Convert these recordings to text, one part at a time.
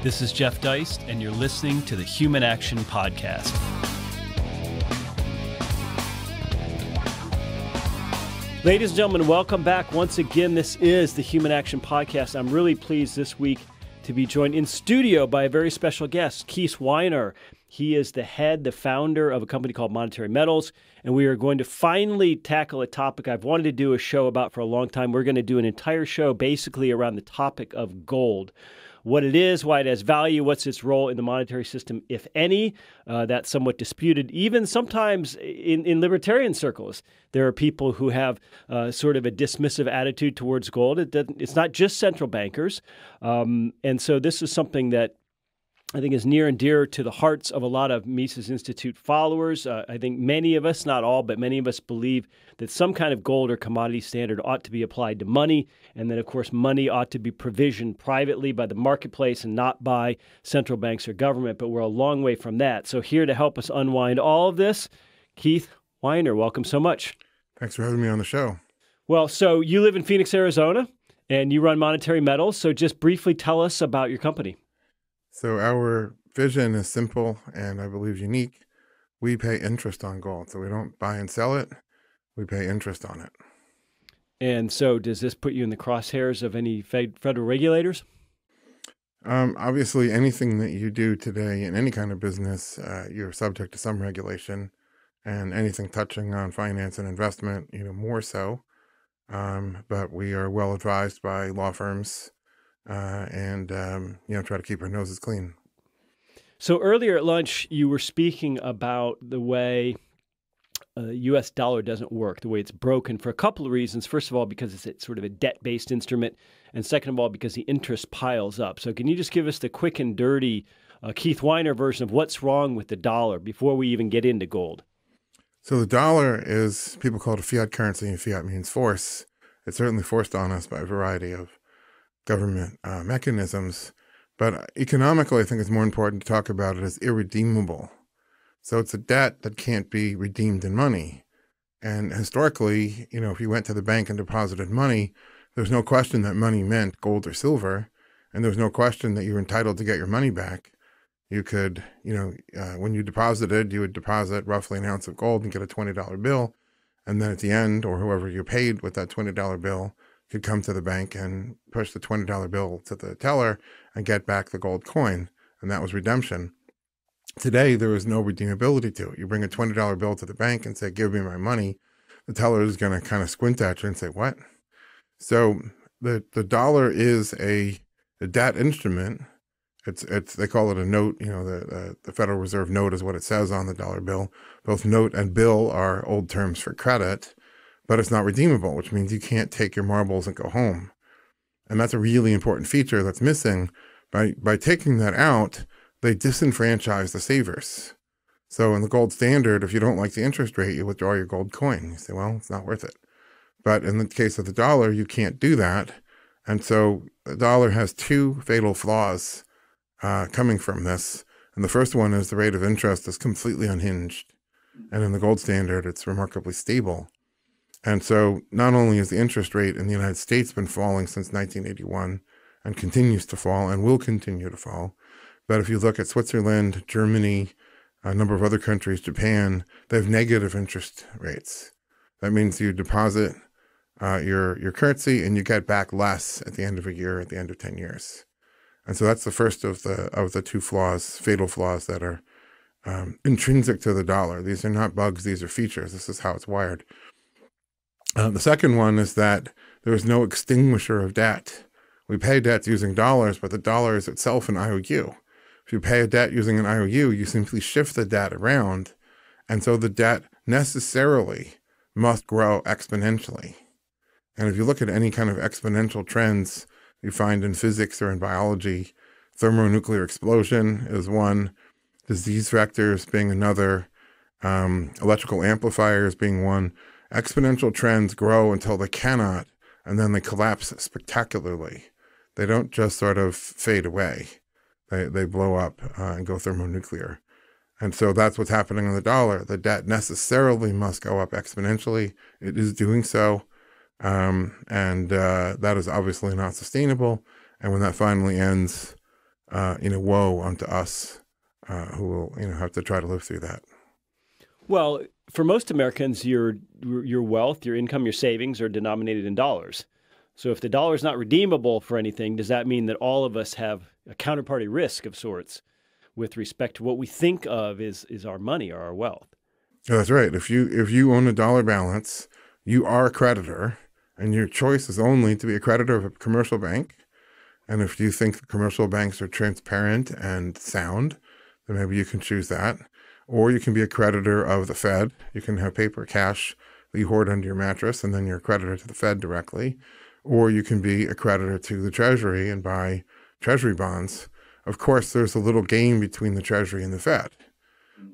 This is Jeff Deist, and you're listening to The Human Action Podcast. Ladies and gentlemen, welcome back once again. This is The Human Action Podcast. I'm really pleased this week to be joined in studio by a very special guest, Keith Weiner. He is the founder of a company called Monetary Metals, and we are going to finally tackle a topic I've wanted to do a show about for a long time. We're going to do an entire show basically around the topic of gold. What it is, why it has value, what's its role in the monetary system, if any. That's somewhat disputed. Even sometimes in libertarian circles, there are people who have sort of a dismissive attitude towards gold. It's not just central bankers. And so this is something that I think is near and dear to the hearts of a lot of Mises Institute followers. I think many of us, not all, but many of us believe that some kind of gold or commodity standard ought to be applied to money. And then, of course, money ought to be provisioned privately by the marketplace and not by central banks or government. But we're a long way from that. So here to help us unwind all of this, Keith Weiner, welcome so much. Thanks for having me on the show. Well, so you live in Phoenix, Arizona, and you run Monetary Metals. So just briefly tell us about your company. So our vision is simple and I believe unique. We pay interest on gold. So we don't buy and sell it. We pay interest on it. And so does this put you in the crosshairs of any federal regulators? Obviously, anything that you do today in any kind of business, you're subject to some regulation, and anything touching on finance and investment, you know, more so. But we are well advised by law firms. You know, try to keep our noses clean. So earlier at lunch, you were speaking about the way the U.S. dollar doesn't work, the way it's broken for a couple of reasons. First of all, because it's sort of a debt-based instrument. And second of all, because the interest piles up. So can you just give us the quick and dirty Keith Weiner version of what's wrong with the dollar before we even get into gold? So the dollar is, people call it a fiat currency, and fiat means force. It's certainly forced on us by a variety of government mechanisms, but economically, I think it's more important to talk about it as irredeemable. So it's a debt that can't be redeemed in money. And historically, you know, if you went to the bank and deposited money, there's no question that money meant gold or silver, and there's no question that you're entitled to get your money back. You could, you know, when you deposited, you would deposit roughly an ounce of gold and get a $20 bill, and then at the end, or whoever you paid with that $20 bill, could come to the bank and push the $20 bill to the teller and get back the gold coin. And that was redemption. Today, there is no redeemability to it. You bring a $20 bill to the bank and say, give me my money. The teller is going to kind of squint at you and say, what? So the dollar is a debt instrument. It's they call it a note. You know, the Federal Reserve note is what it says on the dollar bill. Both note and bill are old terms for credit. But it's not redeemable, which means you can't take your marbles and go home. And that's a really important feature that's missing. By taking that out, they disenfranchise the savers. So in the gold standard, if you don't like the interest rate, you withdraw your gold coin. You say, well, it's not worth it. But in the case of the dollar, you can't do that. And so the dollar has two fatal flaws coming from this. And the first one is the rate of interest is completely unhinged. And in the gold standard, it's remarkably stable. And so not only has the interest rate in the United States been falling since 1981 and continues to fall and will continue to fall, but if you look at Switzerland, Germany, a number of other countries, Japan, they have negative interest rates. That means you deposit your currency and you get back less at the end of a year, at the end of 10 years. And so that's the first of the two flaws, fatal flaws that are intrinsic to the dollar. These are not bugs, these are features. This is how it's wired. The second one is that there is no extinguisher of debt. We pay debts using dollars, but the dollar is itself an IOU. If you pay a debt using an IOU, you simply shift the debt around. And so the debt necessarily must grow exponentially. And if you look at any kind of exponential trends you find in physics or in biology, thermonuclear explosion is one, disease vectors being another, electrical amplifiers being one. Exponential trends grow until they cannot, and then they collapse spectacularly. They don't just sort of fade away. They blow up and go thermonuclear. And so that's what's happening in the dollar. The debt necessarily must go up exponentially. It is doing so. That is obviously not sustainable. And when that finally ends, woe unto us who will have to try to live through that. Well, for most Americans, your wealth, your income, your savings are denominated in dollars. So if the dollar is not redeemable for anything, does that mean that all of us have a counterparty risk of sorts with respect to what we think of is our money or our wealth? Yeah, that's right. If you own a dollar balance, you are a creditor, and your choice is only to be a creditor of a commercial bank. And if you think the commercial banks are transparent and sound, then maybe you can choose that. Or you can be a creditor of the Fed. You can have paper cash that you hoard under your mattress, and then you're a creditor to the Fed directly. Or you can be a creditor to the Treasury and buy Treasury bonds. Of course, there's a little game between the Treasury and the Fed.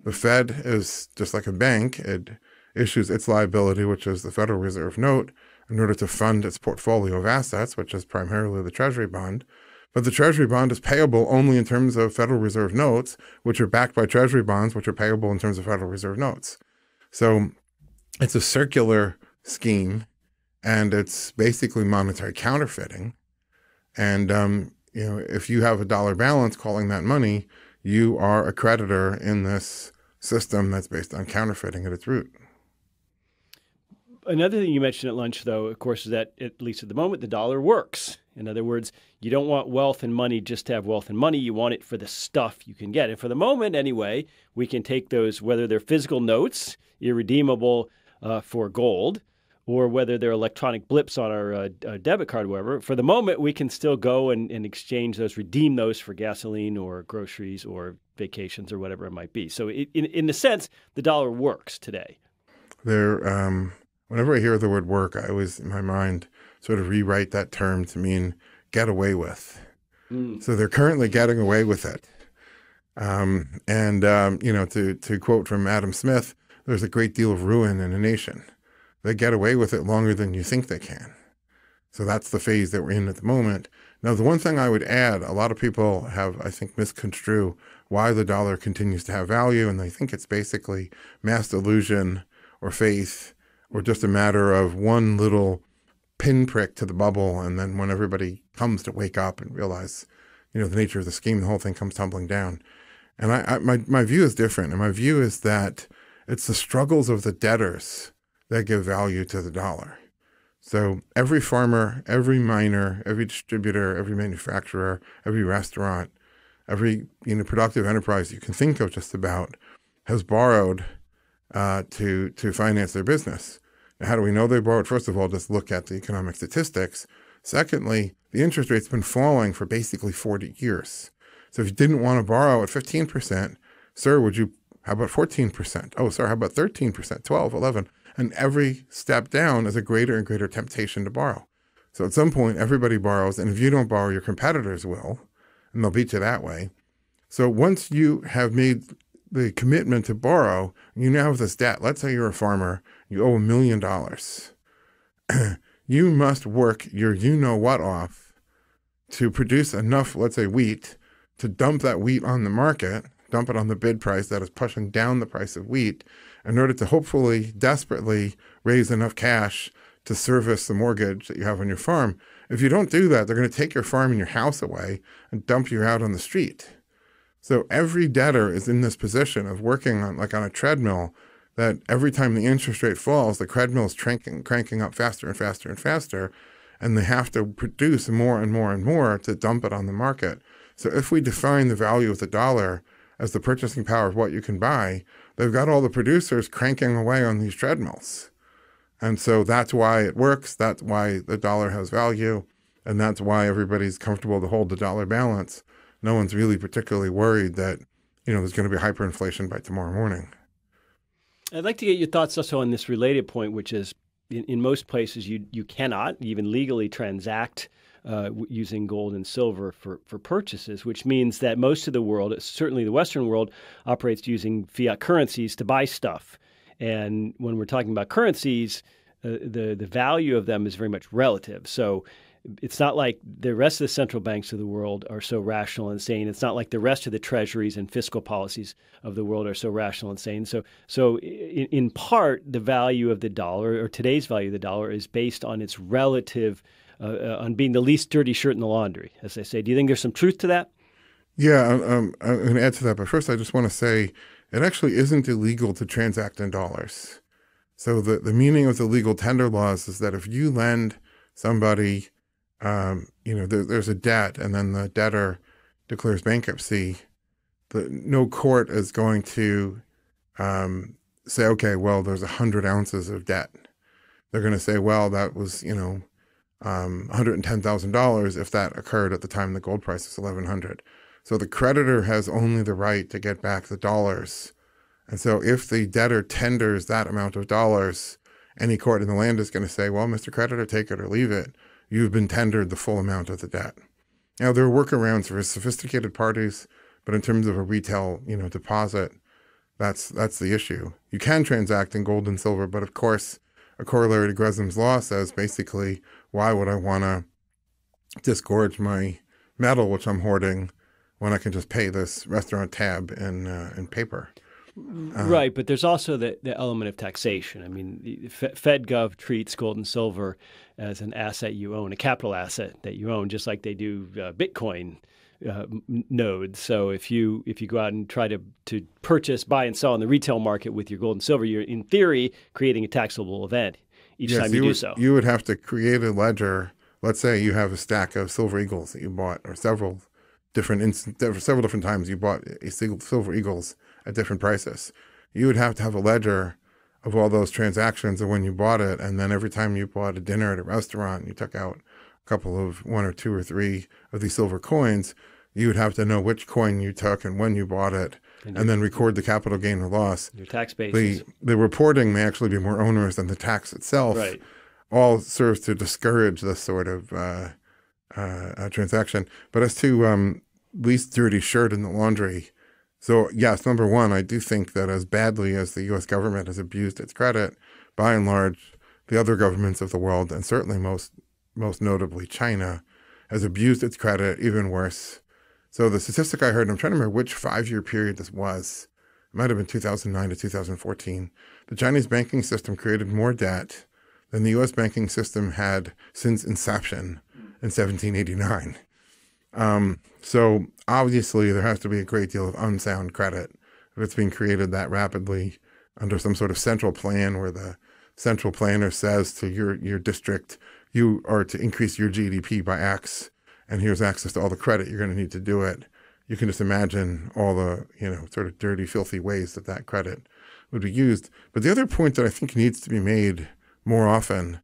The Fed is just like a bank. It issues its liability, which is the Federal Reserve note, in order to fund its portfolio of assets, which is primarily the Treasury bond. But the Treasury bond is payable only in terms of Federal Reserve notes, which are backed by Treasury bonds, which are payable in terms of Federal Reserve notes. So it's a circular scheme. And it's basically monetary counterfeiting. And, if you have a dollar balance calling that money, you are a creditor in this system that's based on counterfeiting at its root. Another thing you mentioned at lunch, though, of course, is that, at least at the moment, the dollar works. In other words, you don't want wealth and money just to have wealth and money. You want it for the stuff you can get. And for the moment, anyway, we can take those, whether they're physical notes, irredeemable for gold, or whether they're electronic blips on our debit card, whatever, for the moment, we can still go and exchange those, redeem those for gasoline or groceries or vacations or whatever it might be. So in a sense, the dollar works today. Whenever I hear the word work, I always, in my mind, sort of rewrite that term to mean get away with. Mm. So they're currently getting away with it. To quote from Adam Smith, there's a great deal of ruin in a nation. They get away with it longer than you think they can. So that's the phase that we're in at the moment. Now, the one thing I would add, a lot of people have, I think, misconstrue why the dollar continues to have value, and they think it's basically mass delusion or faith or just a matter of one little pinprick to the bubble, and then when everybody comes to wake up and realize, the nature of the scheme, the whole thing comes tumbling down. And my view is different, and my view is that it's the struggles of the debtors that give value to the dollar. So every farmer, every miner, every distributor, every manufacturer, every restaurant, every productive enterprise you can think of just about has borrowed to finance their business. Now, how do we know they borrowed? First of all, just look at the economic statistics. Secondly, the interest rate's been falling for basically 40 years. So if you didn't want to borrow at 15%, sir, would you, how about 14%? Oh, sir, how about 13%, 12, 11? And every step down is a greater and greater temptation to borrow. So at some point, everybody borrows. And if you don't borrow, your competitors will. And they'll beat you that way. So once you have made the commitment to borrow, you now have this debt. Let's say you're a farmer. You owe $1 million. You must work your you-know-what off to produce enough, let's say, wheat to dump that wheat on the market, dump it on the bid price that is pushing down the price of wheat, in order to hopefully, desperately raise enough cash to service the mortgage that you have on your farm. If you don't do that, they're going to take your farm and your house away and dump you out on the street. So every debtor is in this position of working on, like on a treadmill, that every time the interest rate falls, the treadmill is cranking up faster and faster and faster, and they have to produce more and more and more to dump it on the market. So if we define the value of the dollar as the purchasing power of what you can buy, they've got all the producers cranking away on these treadmills. And so that's why it works. That's why the dollar has value. And that's why everybody's comfortable to hold the dollar balance. No one's really particularly worried that, there's going to be hyperinflation by tomorrow morning. I'd like to get your thoughts also on this related point, which is in most places you cannot even legally transact using gold and silver for purchases, which means that most of the world, certainly the Western world, operates using fiat currencies to buy stuff. And when we're talking about currencies, the value of them is very much relative. So it's not like the rest of the central banks of the world are so rational and sane. It's not like the rest of the treasuries and fiscal policies of the world are so rational and sane. So in part, the value of the dollar, or today's value of the dollar, is based on its relative on being the least dirty shirt in the laundry, as they say. Do you think there's some truth to that? Yeah, I'm going to add to that. But first, I just want to say it actually isn't illegal to transact in dollars. So the meaning of the legal tender laws is that if you lend somebody, there's a debt, and then the debtor declares bankruptcy, no court is going to say, okay, well, there's 100 ounces of debt. They're going to say, well, that was, $110,000 if that occurred at the time the gold price was $1,100. So the creditor has only the right to get back the dollars. And so if the debtor tenders that amount of dollars, any court in the land is going to say, well, Mr. Creditor, take it or leave it. You've been tendered the full amount of the debt. Now, there are workarounds for sophisticated parties, but in terms of a retail, deposit, that's the issue. You can transact in gold and silver, but of course, a corollary to Gresham's law says basically, why would I want to disgorge my metal, which I'm hoarding, when I can just pay this restaurant tab in paper? Right, but there's also the element of taxation. I mean, FedGov treats gold and silver as an asset you own, a capital asset that you own, just like they do Bitcoin nodes. So if you go out and try to purchase, buy, and sell in the retail market with your gold and silver, you're in theory creating a taxable event each time you do so. You would have to create a ledger. Let's say you have a stack of silver eagles that you bought, or several different times you bought a single silver eagles at different prices. You would have to have a ledger of all those transactions of when you bought it, and then every time you bought a dinner at a restaurant, you took out a couple of 1 or 2 or 3 of these silver coins. You would have to know which coin you took and when you bought it, and then record the capital gain or loss. Your tax basis. The reporting may actually be more onerous than the tax itself. Right. All serves to discourage this sort of transaction. But as to least dirty shirt in the laundry, so yes, number one, I do think that as badly as the U.S. government has abused its credit, by and large, the other governments of the world, and certainly most notably China, has abused its credit even worse. So the statistic I heard, I'm trying to remember which 5-year period this was, it might have been 2009 to 2014, the Chinese banking system created more debt than the U.S. banking system had since inception in 1789. So obviously there has to be a great deal of unsound credit if it's being created that rapidly under some sort of central plan where the central planner says to your district, you are to increase your GDP by X, and here's access to all the credit you're going to need to do it. You can just imagine all the, sort of dirty, filthy ways that credit would be used. But the other point that I think needs to be made more often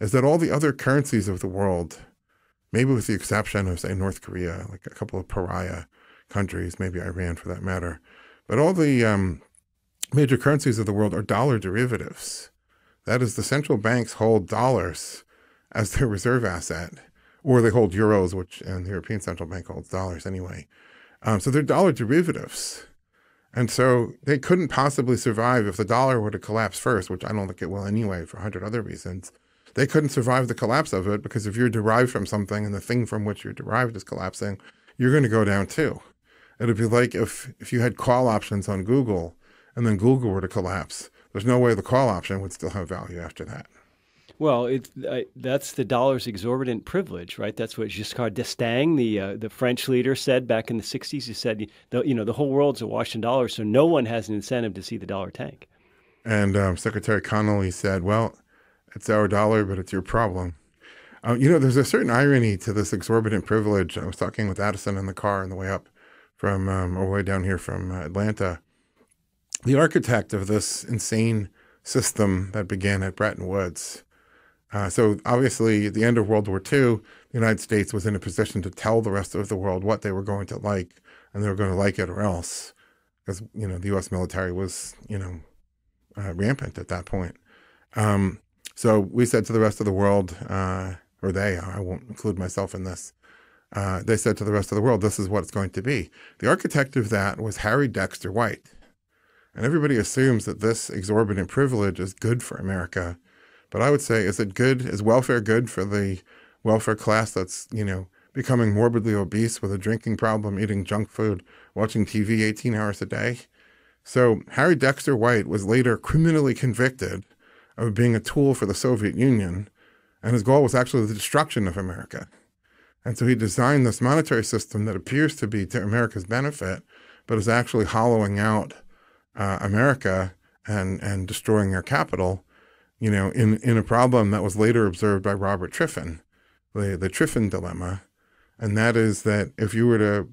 is that all the other currencies of the world, maybe with the exception of, say, North Korea, like a couple of pariah countries, maybe Iran for that matter. But all the major currencies of the world are dollar derivatives. That is, the central banks hold dollars as their reserve asset, or they hold euros, and the European Central Bank holds dollars anyway. So they're dollar derivatives. And so they couldn't possibly survive if the dollar were to collapse first, which I don't think it will anyway for 100 other reasons. They couldn't survive the collapse of it, because if you're derived from something and the thing from which you're derived is collapsing, you're going to go down too. It'd be like if you had call options on Google and then Google were to collapse, there's no way the call option would still have value after that. Well, that's the dollar's exorbitant privilege, right? That's what Giscard d'Estaing, the French leader, said back in the 60s. He said, the whole world's awash in dollars, so no one has an incentive to see the dollar tank. And Secretary Connolly said, well, it's our dollar, but it's your problem. There's a certain irony to this exorbitant privilege. I was talking with Addison in the car on the way up from, or way down here from Atlanta. The architect of this insane system that began at Bretton Woods. So obviously at the end of World War II, the United States was in a position to tell the rest of the world what they were going to like, and they were going to like it or else, because, the U.S. military was, rampant at that point. So we said to the rest of the world, I won't include myself in this, they said to the rest of the world, this is what it's going to be. The architect of that was Harry Dexter White. And everybody assumes that this exorbitant privilege is good for America. But I would say, is welfare good for the welfare class that's, becoming morbidly obese with a drinking problem, eating junk food, watching TV 18 hours a day? So Harry Dexter White was later criminally convicted of being a tool for the Soviet Union, and his goal was actually the destruction of America. And so he designed this monetary system that appears to be to America's benefit, but is actually hollowing out America and destroying our capital, you know, in a problem that was later observed by Robert Triffin, the Triffin dilemma. And that is that if you were to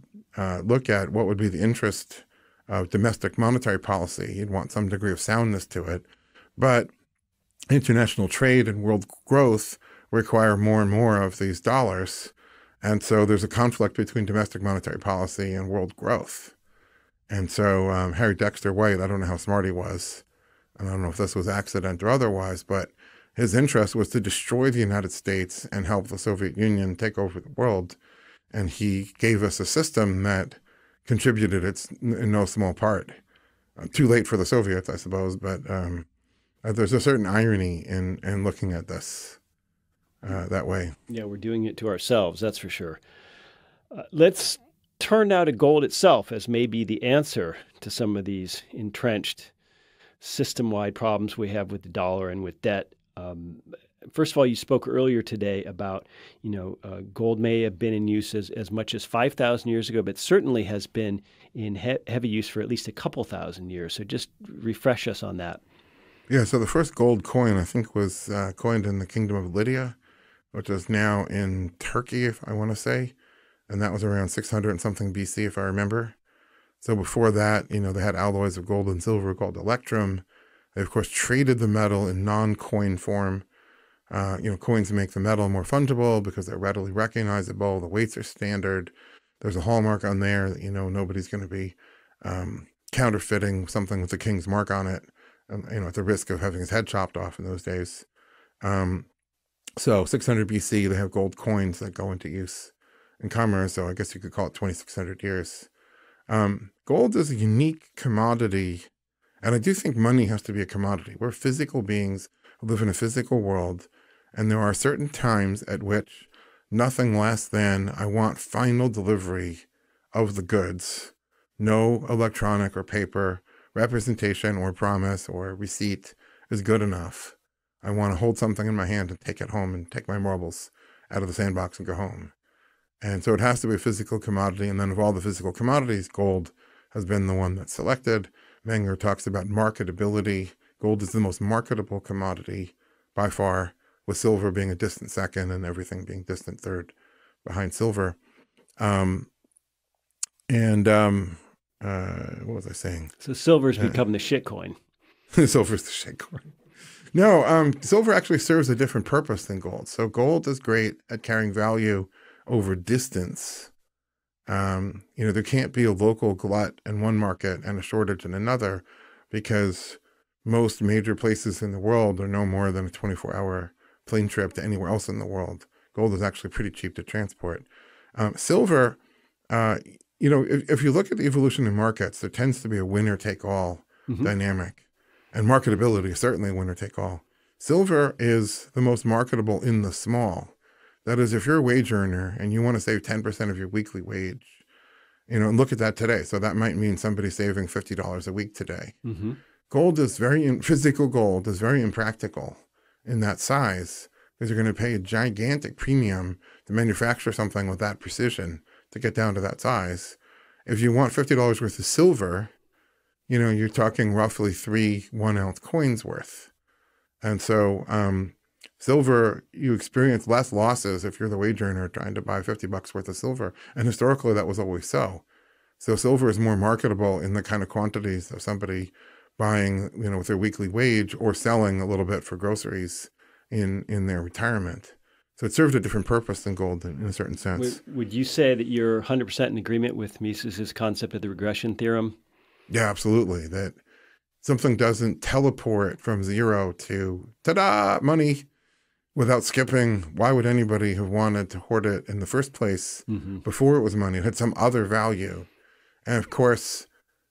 look at what would be the interest of domestic monetary policy, you'd want some degree of soundness to it. But international trade and world growth require more and more of these dollars. And so there's a conflict between domestic monetary policy and world growth. And so Harry Dexter White, I don't know how smart he was, and I don't know if this was accident or otherwise, but his interest was to destroy the United States and help the Soviet Union take over the world. And he gave us a system that contributed in no small part. Too late for the Soviets, I suppose, but there's a certain irony in looking at this that way. Yeah, we're doing it to ourselves, that's for sure. Let's turn now to gold itself as maybe the answer to some of these entrenched system-wide problems we have with the dollar and with debt. First of all, you spoke earlier today about, you know, gold may have been in use as much as 5,000 years ago, but certainly has been in heavy use for at least a couple thousand years. So just refresh us on that. Yeah, so the first gold coin, I think, was coined in the Kingdom of Lydia, which is now in Turkey, if I want to say. And that was around 600 and something BC, if I remember. So before that, you know, they had alloys of gold and silver called electrum. They, of course, traded the metal in non-coin form. You know, coins make the metal more fungible because they're readily recognizable. The weights are standard. There's a hallmark on there that, you know, nobody's going to be counterfeiting something with the king's mark on it, you know, at the risk of having his head chopped off in those days. So 600 BC, they have gold coins that go into use in commerce, so I guess you could call it 2,600 years. Gold is a unique commodity, and I do think money has to be a commodity. We're physical beings who live in a physical world, and there are certain times at which nothing less than I want final delivery of the goods, no electronic or paper representation or promise or receipt is good enough. I want to hold something in my hand and take it home and take my marbles out of the sandbox and go home. And so it has to be a physical commodity. And then of all the physical commodities, gold has been the one that's selected. Menger talks about marketability. Gold is the most marketable commodity by far, with silver being a distant second and everything being distant third behind silver. What was I saying? So silver's become the shit coin. Silver's the shit coin. No, silver actually serves a different purpose than gold. So gold is great at carrying value over distance. You know, there can't be a local glut in one market and a shortage in another, because most major places in the world are no more than a 24-hour plane trip to anywhere else in the world. Gold is actually pretty cheap to transport. Silver, you know, if you look at the evolution in markets, there tends to be a winner-take-all dynamic. And marketability is certainly winner-take-all. Silver is the most marketable in the small. That is, if you're a wage earner and you want to save 10% of your weekly wage, you know, and look at that today. So that might mean somebody saving $50 a week today. Gold is physical gold is very impractical in that size, because you're going to pay a gigantic premium to manufacture something with that precision to get down to that size. If you want $50 worth of silver, you know, you're talking roughly 3 1-ounce coins worth. And so, silver, you experience less losses if you're the wage earner trying to buy $50 worth of silver. And historically, that was always so. So silver is more marketable in the kind of quantities of somebody buying, you know, with their weekly wage, or selling a little bit for groceries in their retirement. So it served a different purpose than gold in a certain sense. Would you say that you're 100% in agreement with Mises's concept of the regression theorem? Yeah, absolutely. That something doesn't teleport from zero to, ta-da, money, without skipping. Why would anybody have wanted to hoard it in the first place before it was money? It had some other value. And of course,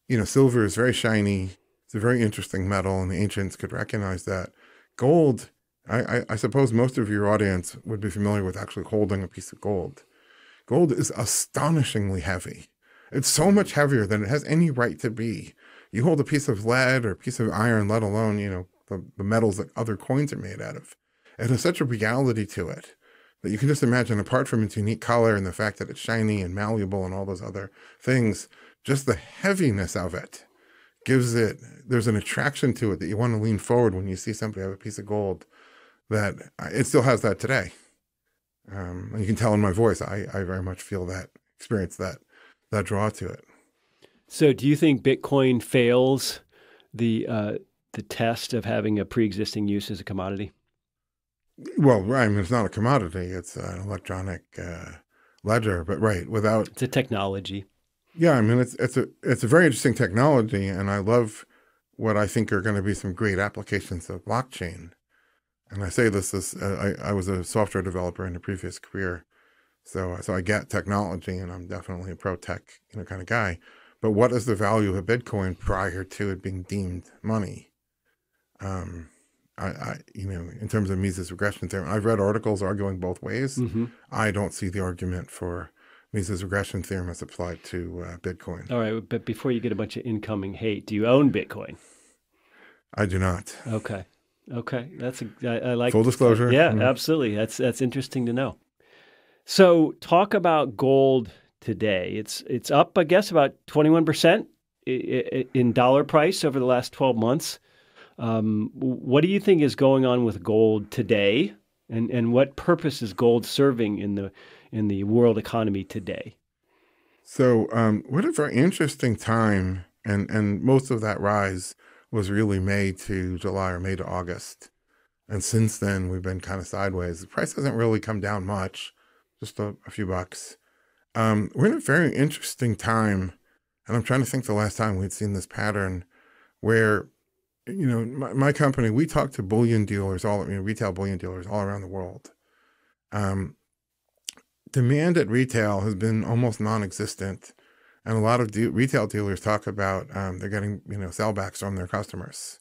you know, silver is very shiny. It's a very interesting metal, and the ancients could recognize that. Gold, I suppose most of your audience would be familiar with actually holding a piece of gold. Gold is astonishingly heavy. It's so much heavier than it has any right to be. You hold a piece of lead or a piece of iron, let alone, you know, the metals that other coins are made out of. It has such a reality to it that you can just imagine, apart from its unique color and the fact that it's shiny and malleable and all those other things, just the heaviness of it gives it, there's an attraction to it that you want to lean forward when you see somebody have a piece of gold, that it still has that today. And you can tell in my voice, I very much feel that, experience that draw to it. So do you think Bitcoin fails the test of having a pre-existing use as a commodity? Well, I mean, it's not a commodity. It's an electronic ledger, but right, without... It's a technology. Yeah, I mean, it's a very interesting technology, and I love what I think are going to be some great applications of blockchain. And I say this as I was a software developer in a previous career, so I get technology, and I'm definitely a pro-tech kind of guy. But what is the value of Bitcoin prior to it being deemed money? In terms of Mises regression theorem, I've read articles arguing both ways. Mm-hmm. I don't see the argument for Mises regression theorem as applied to Bitcoin. All right, but before you get a bunch of incoming hate, do you own Bitcoin? I do not. Okay, okay, I like full disclosure. Yeah, mm-hmm. Absolutely. That's interesting to know. So talk about gold today. It's up, I guess, about 21% in dollar price over the last 12 months. What do you think is going on with gold today, and what purpose is gold serving in the world economy today? So what a very interesting time, and most of that rise was really May to July or May to August. And since then, we've been kind of sideways. The price hasn't really come down much, just a few bucks. We're in a very interesting time, and I'm trying to think the last time we'd seen this pattern where... my company, we talk to bullion dealers, retail bullion dealers all around the world. Demand at retail has been almost non-existent. And a lot of retail dealers talk about they're getting, sellbacks from their customers.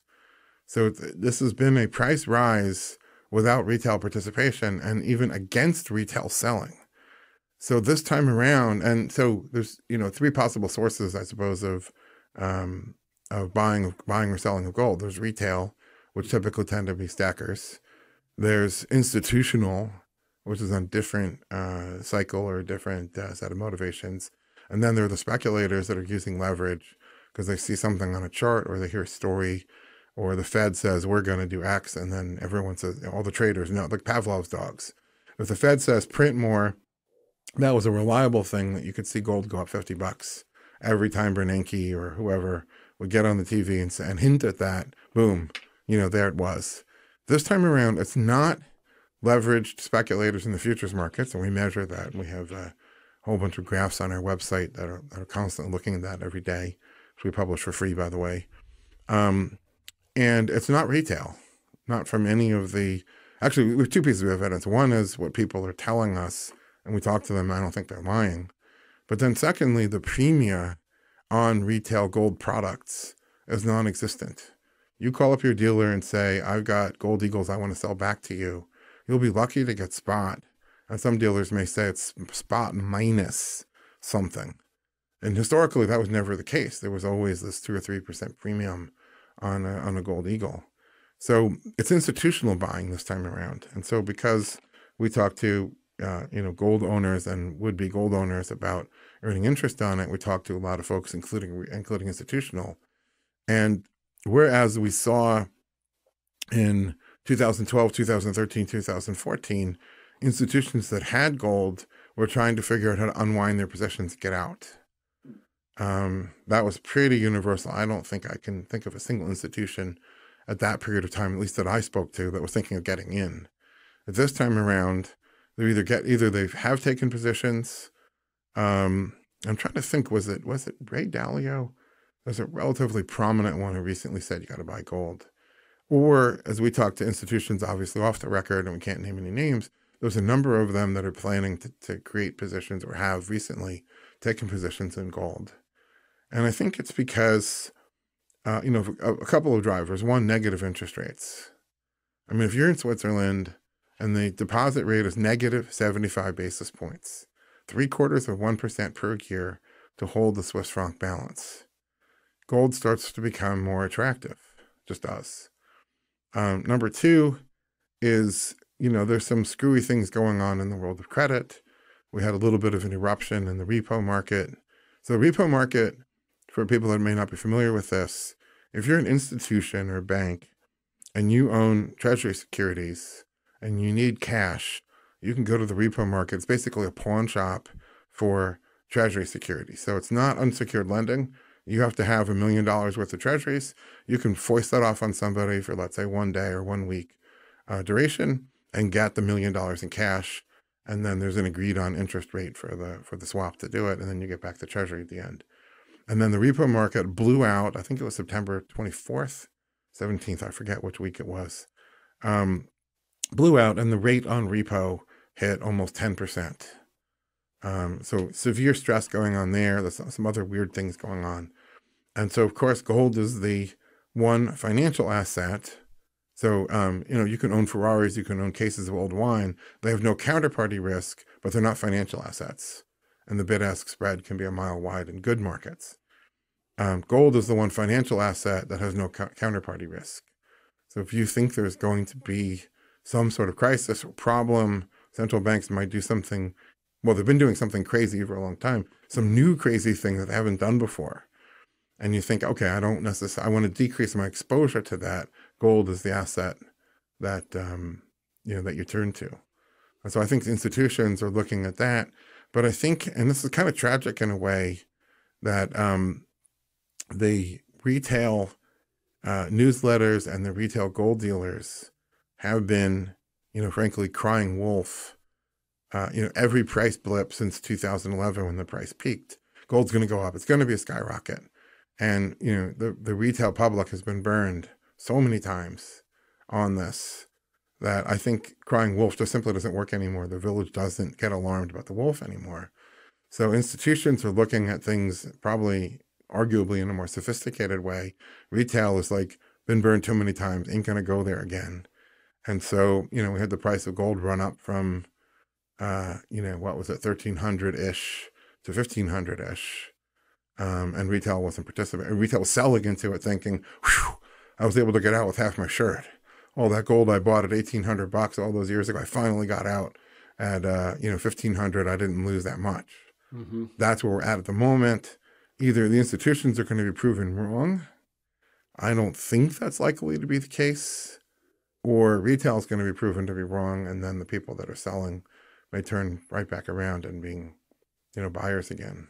So this has been a price rise without retail participation and even against retail selling. So this time around, and so there's, three possible sources, I suppose, of buying or selling of gold. There's retail, which typically tend to be stackers. There's institutional, which is on a different cycle or a different set of motivations. And then there are the speculators that are using leverage because they see something on a chart or they hear a story or the Fed says, we're going to do X. And then everyone says, all the traders, no, like Pavlov's dogs. If the Fed says print more, that was a reliable thing that you could see gold go up 50 bucks every time Bernanke or whoever would get on the TV and hint at that, boom, there it was. This time around, it's not leveraged speculators in the futures markets, and we measure that. We have a whole bunch of graphs on our website that are constantly looking at that every day, which we publish for free, by the way. And it's not retail, not from any of the... Actually, we have two pieces of evidence. One is what people are telling us, and we talk to them, I don't think they're lying. But then secondly, the premia on retail gold products is non-existent. You call up your dealer and say, I've got gold eagles I want to sell back to you. You'll be lucky to get spot. And some dealers may say it's spot minus something. And historically, that was never the case. There was always this 2 or 3% premium on a gold eagle. So it's institutional buying this time around. And so because we talk to gold owners and would-be gold owners about earning interest on it, we talked to a lot of folks, including institutional. And whereas we saw in 2012, 2013, 2014, institutions that had gold were trying to figure out how to unwind their positions, get out. That was pretty universal. I don't think I can think of a single institution at that period of time, at least that I spoke to, that was thinking of getting in. At this time around, they either they have taken positions. I'm trying to think, was it Ray Dalio? There's a relatively prominent one who recently said you got to buy gold. Or as we talk to institutions, obviously off the record, and we can't name any names, there's a number of them that are planning to create positions or have recently taken positions in gold. And I think it's because, a couple of drivers. One, negative interest rates. I mean, if you're in Switzerland and the deposit rate is negative 75 basis points, 0.75% per year to hold the Swiss franc balance, gold starts to become more attractive, just us. Number two is you know, there's some screwy things going on in the world of credit. We had a little bit of an eruption in the repo market. So the repo market, for people that may not be familiar with this, if you're an institution or a bank and you own treasury securities and you need cash, you can go to the repo market. It's basically a pawn shop for treasury securities. So it's not unsecured lending. You have to have $1 million worth of treasuries. You can foist that off on somebody for, let's say, 1 day or 1 week duration and get the $1 million in cash. And then there's an agreed on interest rate for the swap to do it. And then you get back the treasury at the end. And then the repo market blew out. I think it was September 24th, 17th. I forget which week it was. Blew out, and the rate on repo hit almost 10%. So severe stress going on there. There's some other weird things going on. And so, of course, gold is the one financial asset. So, you know, you can own Ferraris, you can own cases of old wine. They have no counterparty risk, but they're not financial assets. And the bid-ask spread can be a mile wide in good markets. Gold is the one financial asset that has no counterparty risk. So if you think there's going to be some sort of crisis or problem, central banks might do something. Well, they've been doing something crazy for a long time, some new crazy thing that they haven't done before. And you think, okay, I don't necessarily, I want to decrease my exposure to that. Gold is the asset that, you know, that you turn to. And so I think the institutions are looking at that. But I think, and this is kind of tragic in a way, that the retail newsletters and the retail gold dealers have been, you know, frankly, crying wolf. You know, every price blip since 2011 when the price peaked. Gold's going to go up. It's going to be a skyrocket. And, you know, the retail public has been burned so many times on this that I think crying wolf just simply doesn't work anymore. The village doesn't get alarmed about the wolf anymore. So institutions are looking at things probably arguably in a more sophisticated way. Retail is like, been burned too many times, ain't going to go there again. And so, you know, we had the price of gold run up from, you know, what was it, 1,300-ish to 1,500-ish. And retail wasn't participating. Retail was selling into it thinking, whew, I was able to get out with half my shirt. All that gold I bought at $1,800 all those years ago, I finally got out at, you know, $1,500. I didn't lose that much. Mm-hmm. That's where we're at the moment. Either the institutions are going to be proven wrong. I don't think that's likely to be the case. Or retail is going to be proven to be wrong. And then the people that are selling may turn right back around and being, you know, buyers again.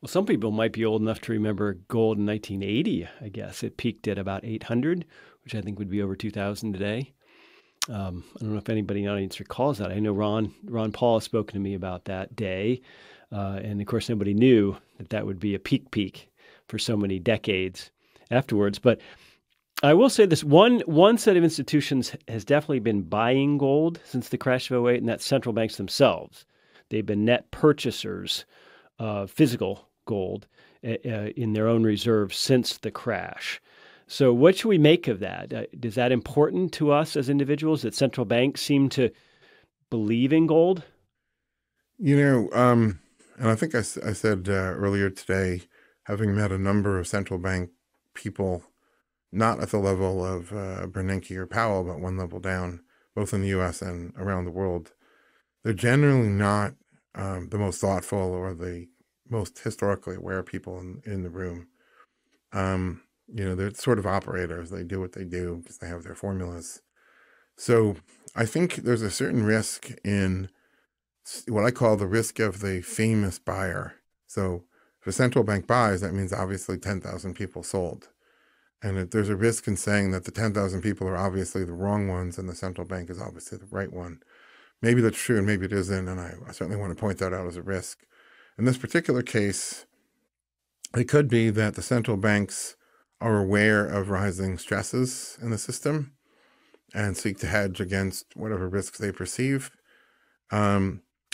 Well, some people might be old enough to remember gold in 1980, I guess. It peaked at about 800, which I think would be over 2,000 today. I don't know if anybody in the audience recalls that. I know Ron Paul has spoken to me about that day. And, of course, nobody knew that that would be a peak for so many decades afterwards. But I will say this, one set of institutions has definitely been buying gold since the crash of 08, and that's central banks themselves. They've been net purchasers of physical gold in their own reserves since the crash. So what should we make of that? Is that important to us as individuals, that central banks seem to believe in gold? You know, and I think I said earlier today, having met a number of central bank people, not at the level of Bernanke or Powell, but one level down, both in the U.S. and around the world, they're generally not the most thoughtful or the most historically aware people in the room. You know, they're sort of operators. They do what they do because they have their formulas. So I think there's a certain risk in what I call the risk of the famous buyer. So if a central bank buys, that means obviously 10,000 people sold. And there's a risk in saying that the 10,000 people are obviously the wrong ones and the central bank is obviously the right one. Maybe that's true and maybe it isn't, and I certainly want to point that out as a risk. In this particular case, it could be that the central banks are aware of rising stresses in the system and seek to hedge against whatever risks they perceive.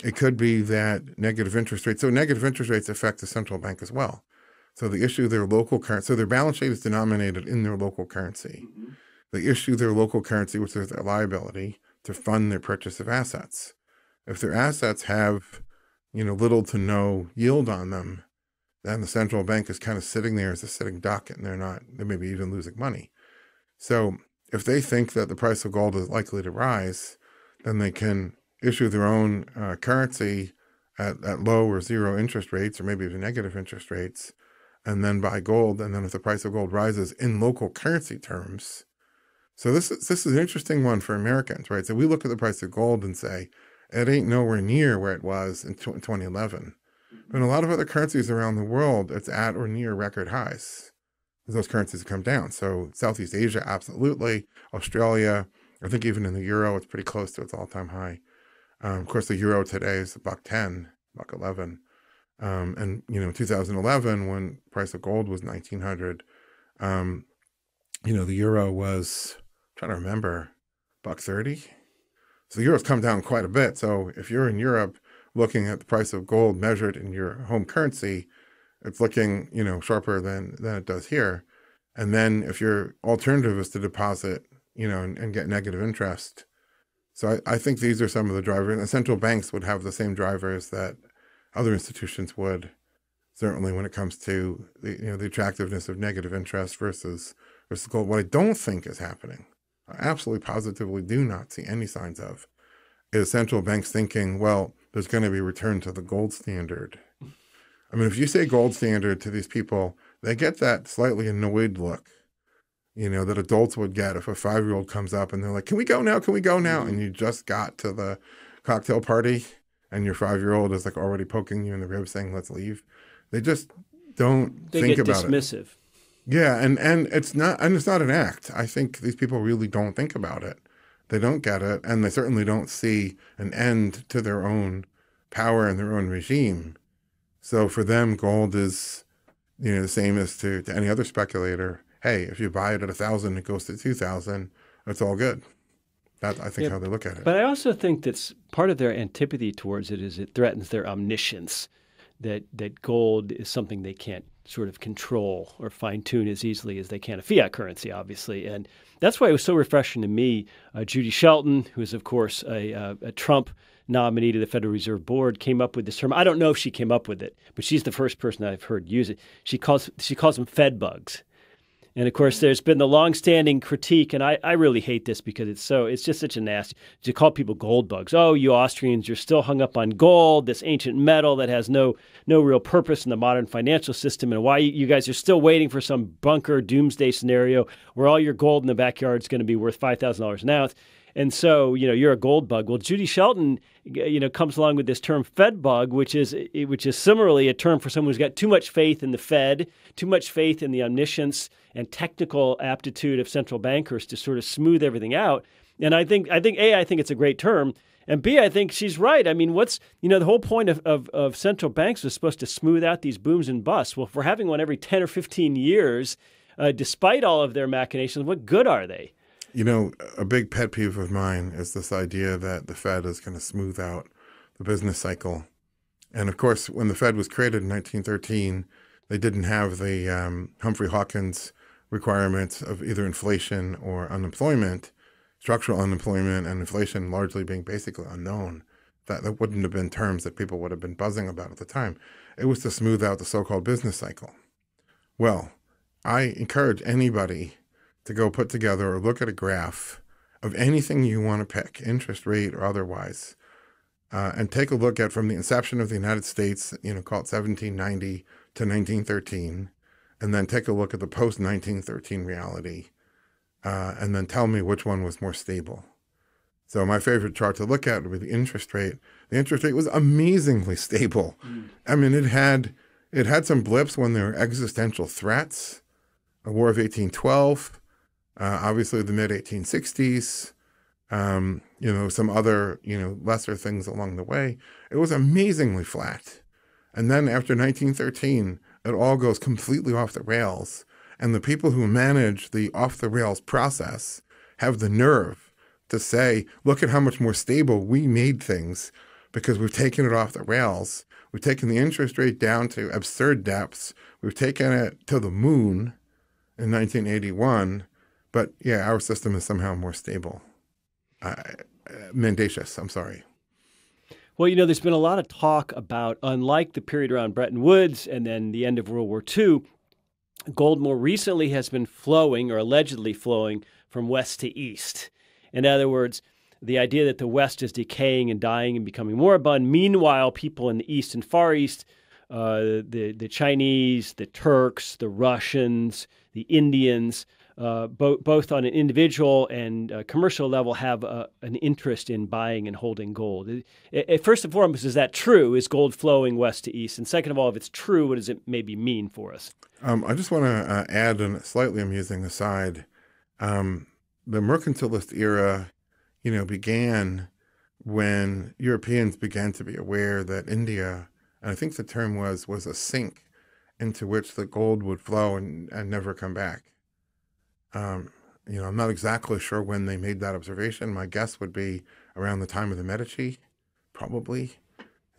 It could be that negative interest rates, so negative interest rates affect the central bank as well. So they issue their local currency. So their balance sheet is denominated in their local currency. Mm-hmm. They issue their local currency, which is their liability, to fund their purchase of assets. If their assets have, you know, little to no yield on them, then the central bank is kind of sitting there as a sitting duck, and they're not. They may be even losing money. So if they think that the price of gold is likely to rise, then they can issue their own currency at low or zero interest rates, or maybe even negative interest rates, and then buy gold. And then if the price of gold rises in local currency terms. So this is an interesting one for Americans, right? So we look at the price of gold and say, it ain't nowhere near where it was in 2011. But in a lot of other currencies around the world, it's at or near record highs. Those currencies come down. So Southeast Asia, absolutely. Australia, I think even in the euro, it's pretty close to its all-time high. Of course, the euro today is $1.10, $1.11. And, you know, in 2011, when price of gold was 1900, you know, the euro was, I'm trying to remember, $1.30. So the euro's come down quite a bit. So if you're in Europe looking at the price of gold measured in your home currency, it's looking, you know, sharper than it does here. And then if your alternative is to deposit, you know, and get negative interest. So I think these are some of the drivers. And central banks would have the same drivers that other institutions would, certainly when it comes to the, you know, the attractiveness of negative interest versus gold. What I don't think is happening, I absolutely positively do not see any signs of, is central banks thinking, well, there's going to be a return to the gold standard. I mean, if you say gold standard to these people, they get that slightly annoyed look, you know, that adults would get if a 5-year-old comes up and they're like, can we go now? Can we go now? And you just got to the cocktail party and your 5-year-old is like already poking you in the ribs saying, let's leave. They just don't think about it. They get dismissive. Yeah. And it's not an act. I think these people really don't think about it. They don't get it. And they certainly don't see an end to their own power and their own regime. So for them, gold is, you know, the same as to any other speculator. Hey, if you buy it at 1,000, it goes to 2,000. It's all good. That's, I think, how they look at it. But I also think that's part of their antipathy towards it is it threatens their omniscience, that gold is something they can't sort of control or fine-tune as easily as they can a fiat currency, obviously. And that's why it was so refreshing to me. Judy Shelton, who is, of course, a Trump nominee to the Federal Reserve Board, came up with this term. I don't know if she came up with it, but she's the first person I've heard use it. She calls them Fed bugs. And of course, there's been the longstanding critique, and I really hate this because it's just such a nasty, to call people gold bugs. Oh, you Austrians, you're still hung up on gold, this ancient metal that has no real purpose in the modern financial system, and why you guys are still waiting for some bunker doomsday scenario where all your gold in the backyard is going to be worth $5,000 an ounce. And so, you know, you're a gold bug. Well, Judy Shelton, you know, comes along with this term Fed bug, which is similarly a term for someone who's got too much faith in the Fed, too much faith in the omniscience and technical aptitude of central bankers to sort of smooth everything out. And I think A, I think it's a great term. And B, I think she's right. I mean, what's, you know, the whole point of central banks was supposed to smooth out these booms and busts. Well, if we're having one every 10 or 15 years, despite all of their machinations, what good are they? You know, a big pet peeve of mine is this idea that the Fed is going to smooth out the business cycle. And of course, when the Fed was created in 1913, they didn't have the Humphrey-Hawkins requirements of either inflation or unemployment, structural unemployment and inflation largely being basically unknown. That wouldn't have been terms that people would have been buzzing about at the time. It was to smooth out the so-called business cycle. Well, I encourage anybody to go put together or look at a graph of anything you want to pick, interest rate or otherwise, and take a look at from the inception of the United States, you know, call it 1790 to 1913, and then take a look at the post-1913 reality, and then tell me which one was more stable. So my favorite chart to look at would be the interest rate. The interest rate was amazingly stable. I mean, it had some blips when there were existential threats, the War of 1812, obviously the mid-1860s, you know, some other, you know, lesser things along the way. It was amazingly flat. And then after 1913, it all goes completely off the rails. And the people who manage the off-the-rails process have the nerve to say, look at how much more stable we made things because we've taken it off the rails. We've taken the interest rate down to absurd depths. We've taken it to the moon in 1981. But yeah, our system is somehow more stable. Mendacious, I'm sorry. Well, you know, there's been a lot of talk about, unlike the period around Bretton Woods and then the end of World War II, gold more recently has been flowing, or allegedly flowing, from west to east. In other words, the idea that the West is decaying and dying and becoming moribund. Meanwhile, people in the East and Far East, the Chinese, the Turks, the Russians, the Indians, both on an individual and commercial level have an interest in buying and holding gold. First and foremost, is that true? Is gold flowing west to east? And second of all, if it's true, what does it maybe mean for us? I just want to add a slightly amusing aside. The mercantilist era, you know, began when Europeans began to be aware that India, and I think the term was a sink into which the gold would flow and never come back. You know, I'm not exactly sure when they made that observation. My guess would be around the time of the Medici, probably.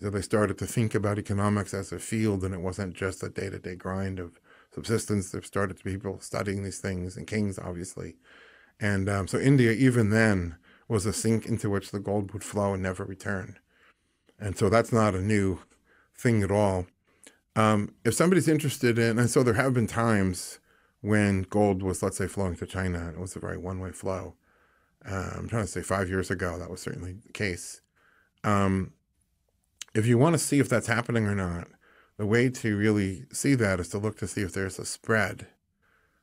So they started to think about economics as a field, and it wasn't just a day-to-day grind of subsistence. There started to be people studying these things, and kings, obviously. And so India, even then, was a sink into which the gold would flow and never return. And so that's not a new thing at all. If somebody's interested in, and so there have been times when gold was, let's say, flowing to China, and it was a very one-way flow. I'm trying to say 5 years ago, that was certainly the case. If you want to see if that's happening or not, the way to really see that is to look to see if there's a spread.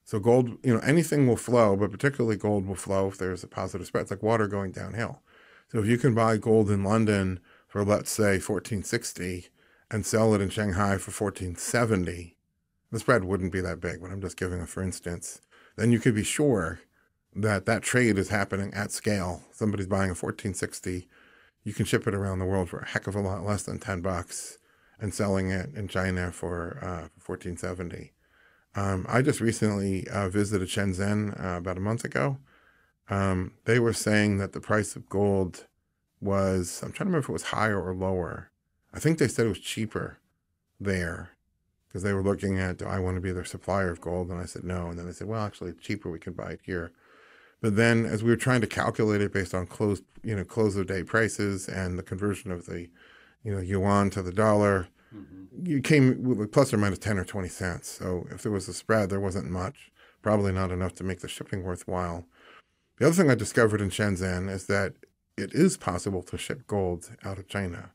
So gold, you know, anything will flow, but particularly gold will flow if there's a positive spread. It's like water going downhill. So if you can buy gold in London for, let's say, $14.60 and sell it in Shanghai for $14.70, the spread wouldn't be that big, but I'm just giving a for instance. Then you could be sure that that trade is happening at scale. Somebody's buying a $14.60. You can ship it around the world for a heck of a lot less than $10 and selling it in China for $14.70. I just recently visited Shenzhen about a month ago. They were saying that the price of gold was, I'm trying to remember if it was higher or lower. I think they said it was cheaper there because they were looking at, do I want to be their supplier of gold? And I said, no. And then they said, well, actually it's cheaper. We can buy it here. But then as we were trying to calculate it based on close of day prices and the conversion of the, yuan to the dollar, you came with plus or minus 10 or 20 cents. So if there was a spread, there wasn't much, probably not enough to make the shipping worthwhile. The other thing I discovered in Shenzhen is that it is possible to ship gold out of China.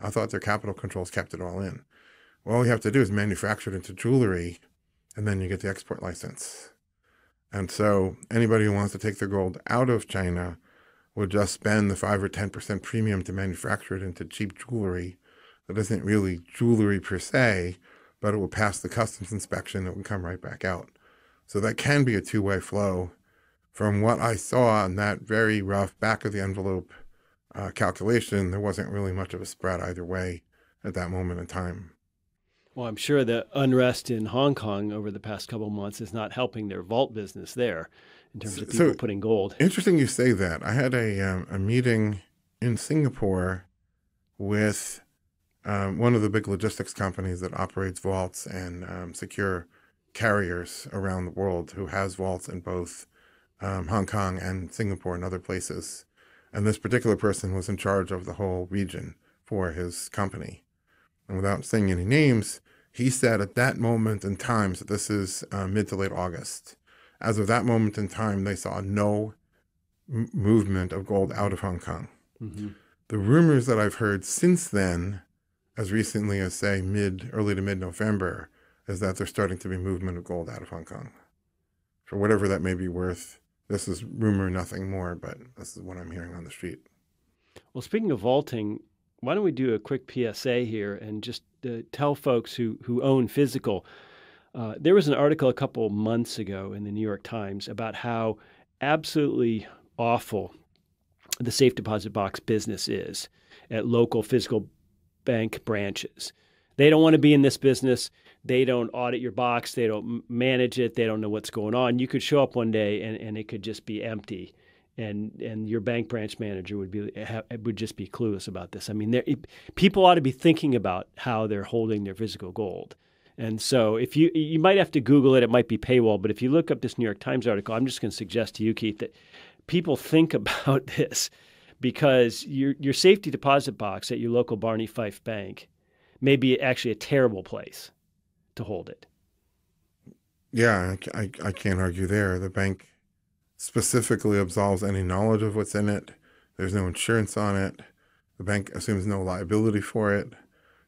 I thought their capital controls kept it all in. Well, all you have to do is manufacture it into jewelry, and then you get the export license. And so anybody who wants to take their gold out of China would just spend the 5 or 10% premium to manufacture it into cheap jewelry. That isn't really jewelry per se, but it will pass the customs inspection. It will come right back out. So that can be a two-way flow. From what I saw in that very rough back-of-the-envelope calculation, there wasn't really much of a spread either way at that moment in time. Well, I'm sure the unrest in Hong Kong over the past couple of months is not helping their vault business there in terms of people putting gold. Interesting you say that. I had a meeting in Singapore with one of the big logistics companies that operates vaults and secure carriers around the world, who has vaults in both Hong Kong and Singapore and other places. And this particular person was in charge of the whole region for his company. And without saying any names, he said at that moment in time, so this is mid to late August, as of that moment in time, they saw no movement of gold out of Hong Kong. Mm-hmm. The rumors that I've heard since then, as recently as, say, early to mid-November, is that there's starting to be movement of gold out of Hong Kong. For whatever that may be worth, this is rumor, nothing more, but this is what I'm hearing on the street. Well, speaking of vaulting, why don't we do a quick PSA here and just tell folks who own physical. There was an article a couple months ago in the New York Times about how absolutely awful the safe deposit box business is at local physical bank branches. They don't want to be in this business. They don't audit your box. They don't manage it. They don't know what's going on. You could show up one day and it could just be empty, and your bank branch manager would just be clueless about this. I mean, people ought to be thinking about how they're holding their physical gold. And so if you might have to Google it. It might be paywall. But if you look up this New York Times article, I'm just going to suggest to you, Keith, that people think about this. Because your safety deposit box at your local Barney Fife bank may be actually a terrible place to hold it. Yeah, I can't argue there. The bank specifically absolves any knowledge of what's in it. There's no insurance on it. The bank assumes no liability for it.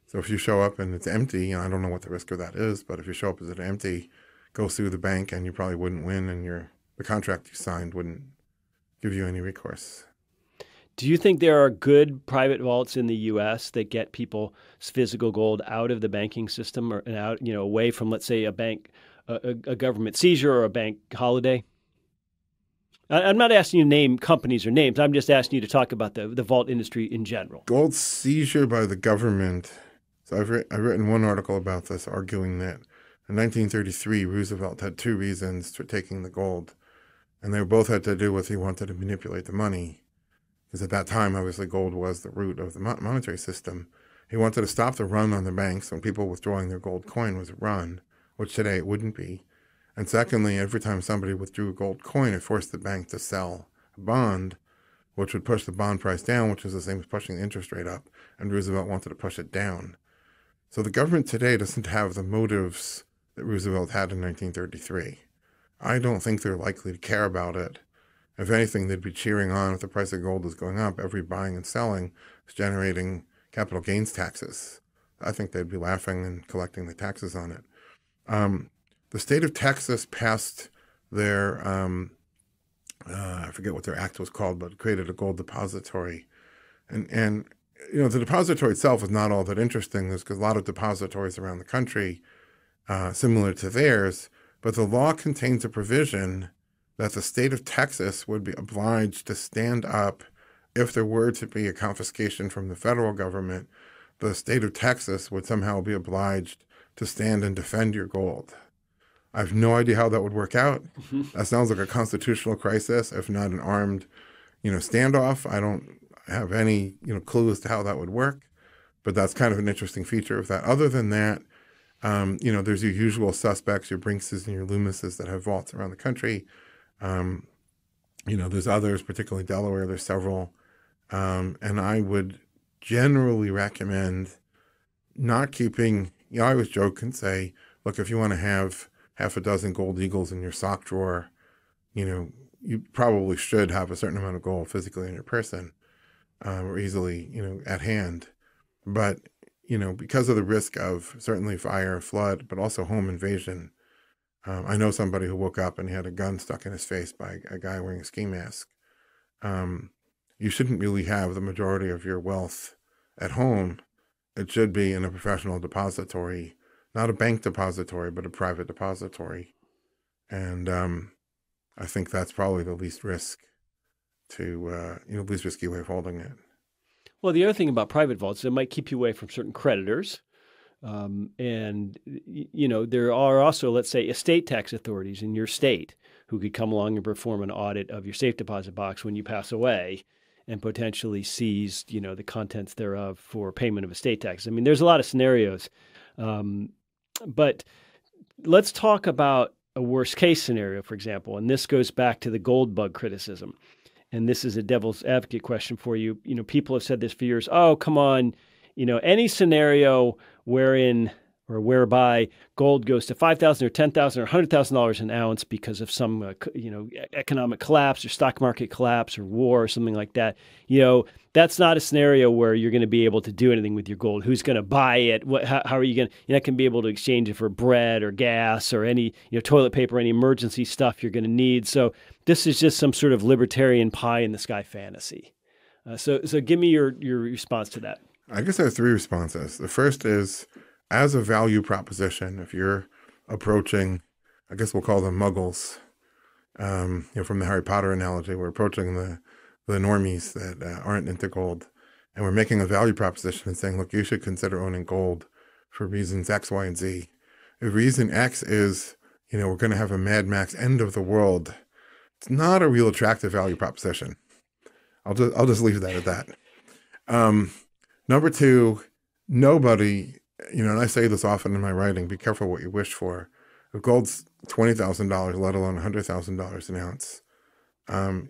So if you show up and it's empty, and I don't know what the risk of that is, but if you show up as an empty, goes through the bank and you probably wouldn't win, and the contract you signed wouldn't give you any recourse. Do you think there are good private vaults in the U.S. that get people's physical gold out of the banking system and out, away from, let's say, a government seizure or a bank holiday? I'm not asking you to name companies or names. I'm just asking you to talk about the vault industry in general. Gold seizure by the government. So I've written one article about this, arguing that in 1933, Roosevelt had two reasons for taking the gold, and they both had to do with he wanted to manipulate the money. Because at that time, obviously, gold was the root of the monetary system. He wanted to stop the run on the banks when people withdrawing their gold coin was a run, which today it wouldn't be. And secondly, every time somebody withdrew a gold coin, it forced the bank to sell a bond, which would push the bond price down, which is the same as pushing the interest rate up, and Roosevelt wanted to push it down. So the government today doesn't have the motives that Roosevelt had in 1933. I don't think they're likely to care about it. If anything, they'd be cheering on if the price of gold is going up. Every buying and selling is generating capital gains taxes. I think they'd be laughing and collecting the taxes on it. The state of Texas passed their, I forget what their act was called, but created a gold depository. And the depository itself is not all that interesting. There's a lot of depositories around the country similar to theirs, but the law contains a provision that the state of Texas would be obliged to stand up if there were to be a confiscation from the federal government. The state of Texas would somehow be obliged to stand and defend your gold. I have no idea how that would work out. That sounds like a constitutional crisis, if not an armed, standoff. I don't have any, clue as to how that would work, but that's kind of an interesting feature of that. Other than that, there's your usual suspects, your Brinkses and your Loomises that have vaults around the country. There's others, particularly Delaware. There's several, and I would generally recommend not keeping. I always joke and say, look, if you want to have half a dozen gold eagles in your sock drawer, you probably should have a certain amount of gold physically in your person or easily, at hand. But, because of the risk of certainly fire, flood, but also home invasion, I know somebody who woke up and had a gun stuck in his face by a guy wearing a ski mask. You shouldn't really have the majority of your wealth at home. It should be in a professional depository. Not a bank depository, but a private depository. And I think that's probably the least risk to, least risky way of holding it. Well, the other thing about private vaults is it might keep you away from certain creditors. There are also, let's say, estate tax authorities in your state who could come along and perform an audit of your safe deposit box when you pass away and potentially seize, the contents thereof for payment of estate taxes. I mean, there's a lot of scenarios. But let's talk about a worst case scenario, for example, and this goes back to the gold bug criticism. And this is a devil's advocate question for you. People have said this for years. Oh, come on. Any scenario wherein or whereby gold goes to $5,000 or $10,000 or $100,000 an ounce because of some, economic collapse or stock market collapse or war or something like that, that's not a scenario where you're going to be able to do anything with your gold. Who's going to buy it? How are you going to, you're not going to be able to exchange it for bread or gas or any, toilet paper, any emergency stuff you're going to need. So this is just some sort of libertarian pie in the sky fantasy. So give me your response to that. I guess I have three responses. The first is, as a value proposition, if you're approaching, I guess we'll call them muggles, from the Harry Potter analogy, we're approaching the normies that aren't into gold, and we're making a value proposition and saying, look, you should consider owning gold for reasons X, Y, and Z. If reason X is, we're going to have a Mad Max end of the world, it's not a real attractive value proposition. I'll just leave that at that. Number two, nobody. And I say this often in my writing, be careful what you wish for. If gold's $20,000, let alone $100,000 an ounce,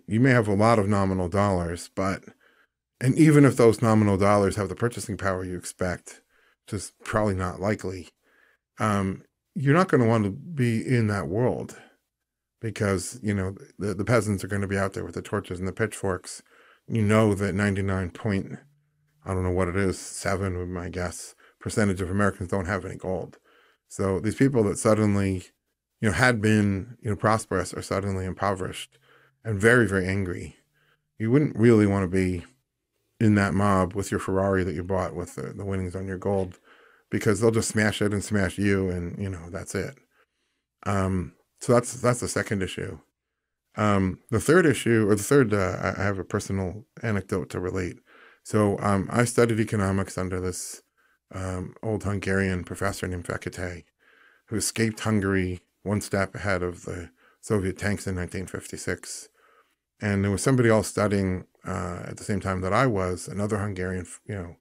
you may have a lot of nominal dollars, and even if those nominal dollars have the purchasing power you expect, which is probably not likely, you're not going to want to be in that world. because, you know, the peasants are going to be out there with the torches and the pitchforks. You know that 7 would be my guess, percentage of Americans don't have any gold. So these people that suddenly, you know, had been, you know, prosperous are suddenly impoverished and very, very angry. You wouldn't really want to be in that mob with your Ferrari that you bought with the winnings on your gold, because they'll just smash it and smash you, and, you know, that's it. So that's the second issue. The third issue, or the third, I have a personal anecdote to relate. So I studied economics under this old Hungarian professor named Fekete, who escaped Hungary one step ahead of the Soviet tanks in 1956. And there was somebody else studying at the same time that I was, another Hungarian, you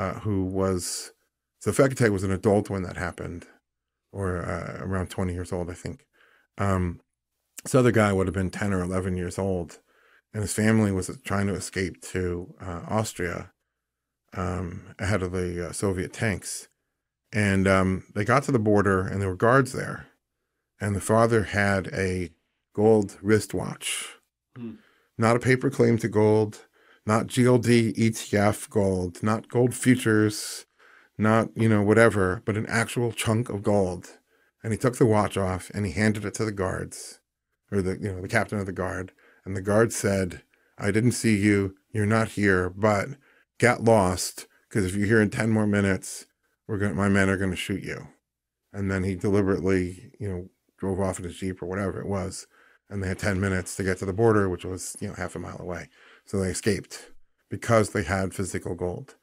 know, who was, so Fekete was an adult when that happened, or around 20 years old, I think. This other guy would have been 10 or 11 years old, and his family was trying to escape to Austria ahead of the Soviet tanks. And they got to the border, and there were guards there. And the father had a gold wristwatch. Mm. Not a paper claim to gold, not GLD ETF gold, not gold futures, not, you know, whatever, but an actual chunk of gold. And he took the watch off and he handed it to the guards, or the, you know, the captain of the guard. And the guard said, "I didn't see you. You're not here, but get lost, because if you're here in 10 more minutes, my men are going to shoot you." And then he deliberately, you know, drove off in his Jeep or whatever it was. And they had 10 minutes to get to the border, which was, you know, half a mile away. So they escaped because they had physical gold.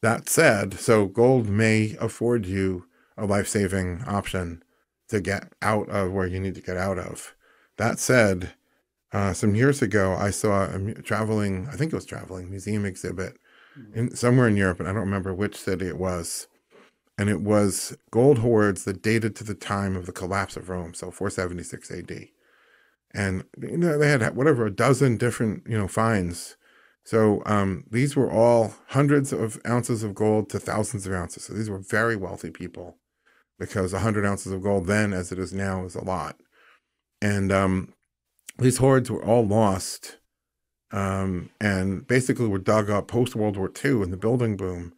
That said, so gold may afford you a life-saving option to get out of where you need to get out of. That said, some years ago, I saw a traveling, I think it was traveling, museum exhibit in, somewhere in Europe, and I don't remember which city it was. And it was gold hoards that dated to the time of the collapse of Rome, so 476 AD. And, you know, they had whatever, a dozen different, you know, finds. So these were all hundreds of ounces of gold to thousands of ounces. So these were very wealthy people, because 100 ounces of gold then, as it is now, is a lot. And these hoards were all lost and basically were dug up post-World War II in the building boom,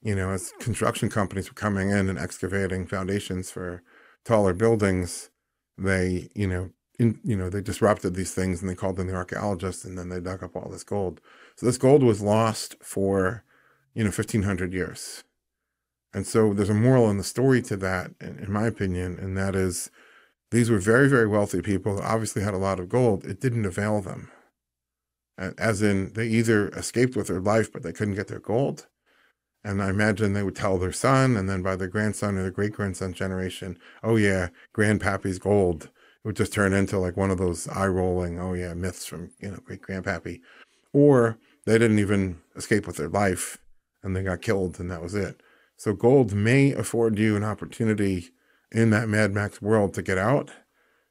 you know, as construction companies were coming in and excavating foundations for taller buildings. They, you know, they disrupted these things, and they called in the archaeologists, and then they dug up all this gold. So this gold was lost for, you know, 1,500 years. And so there's a moral in the story to that, in my opinion, and that is these were very, very wealthy people that obviously had a lot of gold. It didn't avail them. As in, they either escaped with their life, but they couldn't get their gold. And I imagine they would tell their son, and then by their grandson or their great-grandson generation, oh yeah, grandpappy's gold. Would just turn into like one of those eye-rolling, oh yeah, myths from, you know, great grandpappy. Or they didn't even escape with their life, and they got killed, and that was it. So gold may afford you an opportunity in that Mad Max world to get out,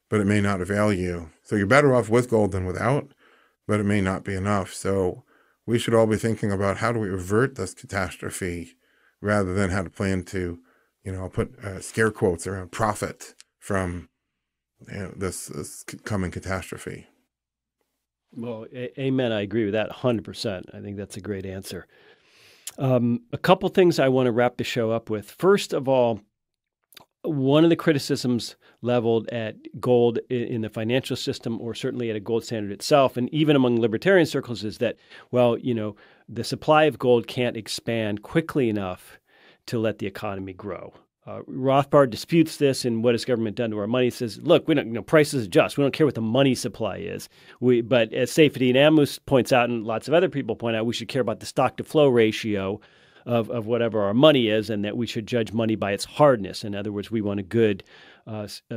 but it may not avail you. So you're better off with gold than without, but it may not be enough. So we should all be thinking about how do we avert this catastrophe, rather than how to plan to, you know, I'll put scare quotes around, profit from, you know, this coming catastrophe. Well, amen. I agree with that 100%. I think that's a great answer. A couple things I want to wrap the show up with. First of all, one of the criticisms leveled at gold in the financial system, or certainly at a gold standard itself, and even among libertarian circles, is that, well, you know, the supply of gold can't expand quickly enough to let the economy grow. Rothbard disputes this, and what has government done to our money? Says, look, we don't, you know, prices adjust. We don't care what the money supply is. But as Seyfettin Amous points out, and lots of other people point out, we should care about the stock to flow ratio of whatever our money is, and that we should judge money by its hardness. In other words, we want a good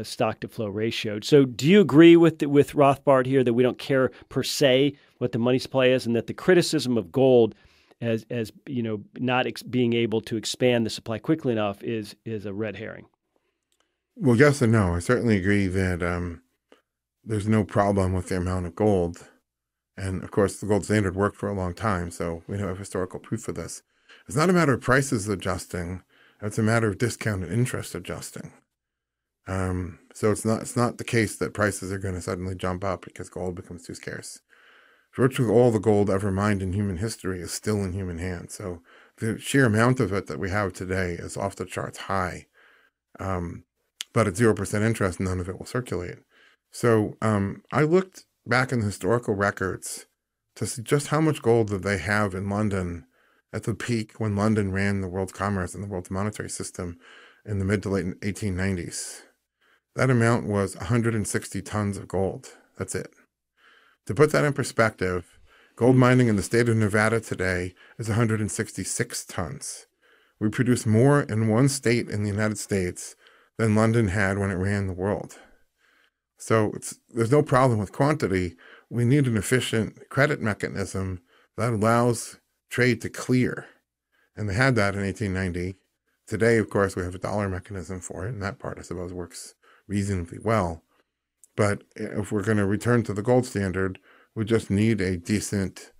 stock to flow ratio. So, do you agree with Rothbard here that we don't care per se what the money supply is, and that the criticism of gold as you know, not being able to expand the supply quickly enough is a red herring? Well, yes and no. I certainly agree that there's no problem with the amount of gold. And of course, the gold standard worked for a long time, so we have historical proof of this. It's not a matter of prices adjusting. It's a matter of discount and interest adjusting. So it's not the case that prices are going to suddenly jump up because gold becomes too scarce. Virtually all the gold ever mined in human history is still in human hands. So the sheer amount of it that we have today is off the charts high. But at 0% interest, none of it will circulate. So I looked back in the historical records to see just how much gold did they have in London at the peak when London ran the world's commerce and the world's monetary system in the mid to late 1890s. That amount was 160 tons of gold. That's it. To put that in perspective, gold mining in the state of Nevada today is 166 tons. We produce more in one state in the United States than London had when it ran the world. So there's no problem with quantity. We need an efficient credit mechanism that allows trade to clear. And they had that in 1890. Today, of course, we have a dollar mechanism for it, and that part, I suppose, works reasonably well. But if we're going to return to the gold standard, we just need a decent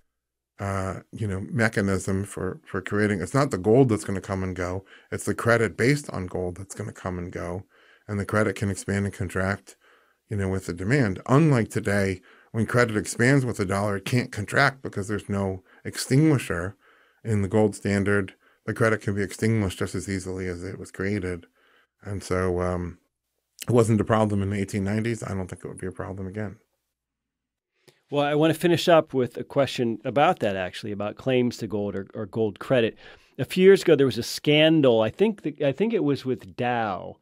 mechanism for creating. It's not the gold that's going to come and go. It's the credit based on gold that's going to come and go. And the credit can expand and contract, with the demand. Unlike today, when credit expands with the dollar, it can't contract because there's no extinguisher in the gold standard. The credit can be extinguished just as easily as it was created. And so it wasn't a problem in the 1890s. I don't think it would be a problem again. Well, I want to finish up with a question about that, actually, about claims to gold or gold credit. A few years ago, there was a scandal. I think it was with Dow,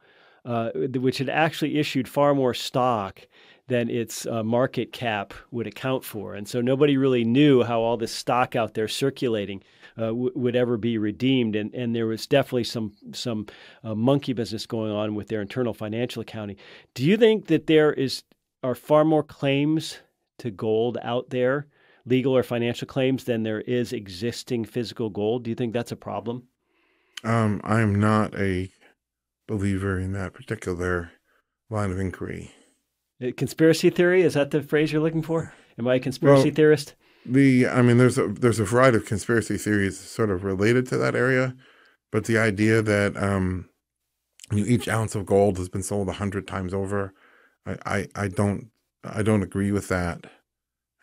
which had actually issued far more stock than its market cap would account for. And so nobody really knew how all this stock out there circulating would ever be redeemed. And there was definitely some monkey business going on with their internal financial accounting. Do you think that there are far more claims to gold out there, legal or financial claims, than there is existing physical gold? Do you think that's a problem? I'm not a believer in that particular line of inquiry. Conspiracy theory? Is that the phrase you're looking for? Am I a conspiracy theorist? There's a variety of conspiracy theories sort of related to that area, but the idea that each ounce of gold has been sold 100 times over, I don't agree with that,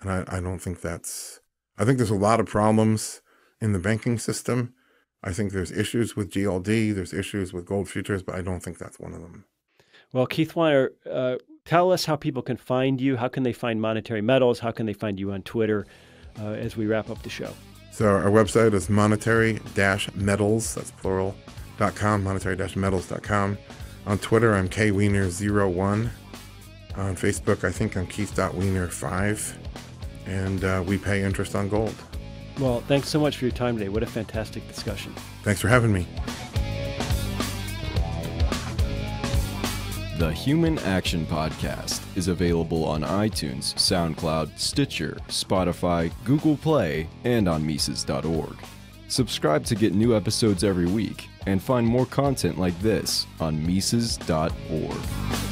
and I don't think that's. I think there's a lot of problems in the banking system. I think there's issues with GLD, there's issues with gold futures, but I don't think that's one of them. Well, Keith Weiner, tell us how people can find you. How can they find Monetary Metals? How can they find you on Twitter as we wrap up the show? So our website is monetary-metals, that's plural, .com, monetary-metals.com. On Twitter, I'm kweiner01. On Facebook, I think I'm Keith.Weiner5, and we pay interest on gold. Well, thanks so much for your time today. What a fantastic discussion. Thanks for having me. The Human Action Podcast is available on iTunes, SoundCloud, Stitcher, Spotify, Google Play, and on Mises.org. Subscribe to get new episodes every week and find more content like this on Mises.org.